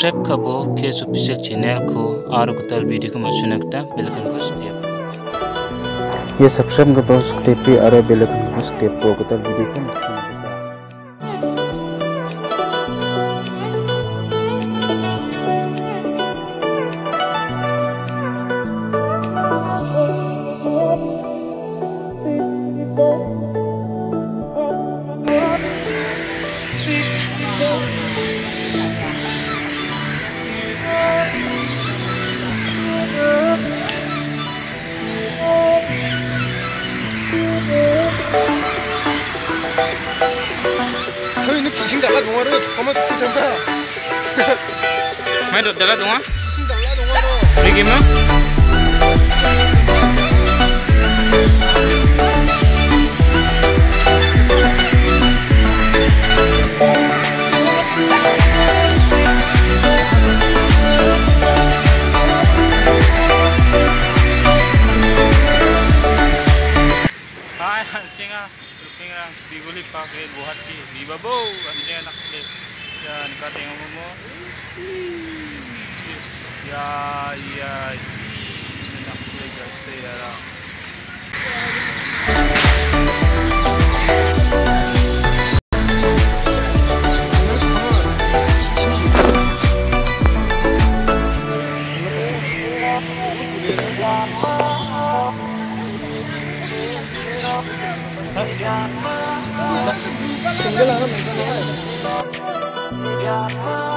सब्सक्राइब खाबो case official channel को आरो गुतल वीडियो को मसुनकता बेलकन को स्टेप ये सब्सक्राइब खाबो स्टेप पे आरो बेलकन को स्टेप को गुतल वीडियो को मसुन Medo dela dong. Begini mah. Hai, singa, singa, dibeli pakai buah hati, dibabau, anjing anak deh. Dan kata yang ngomong ya nak belajar sejarah Singgalan, singgalan. Yeah.